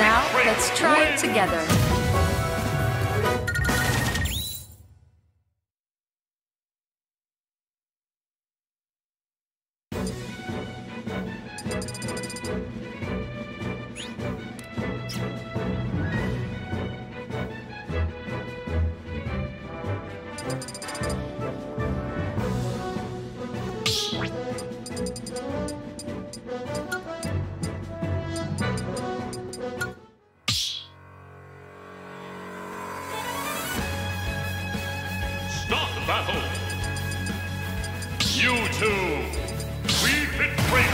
Now, let's try it together. Battle. You two, we've been trained.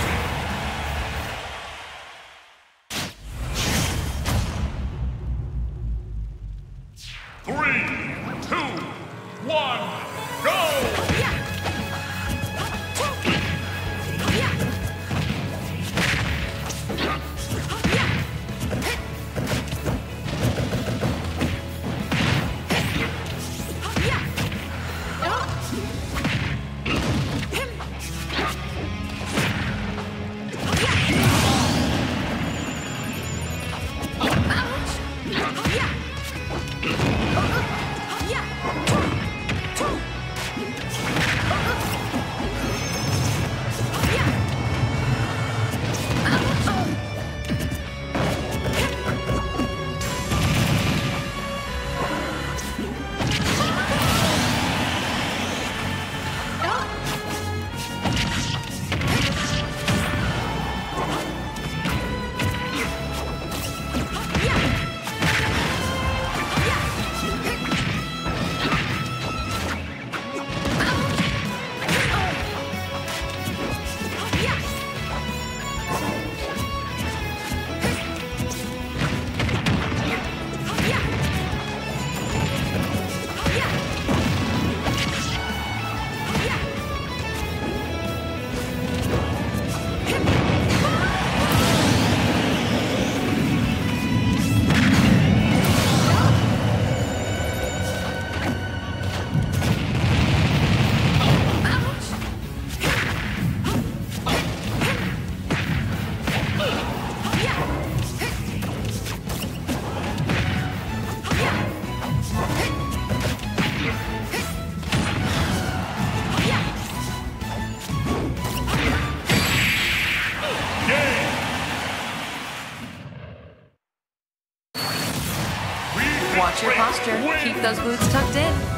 Watch your posture. Keep those boots tucked in.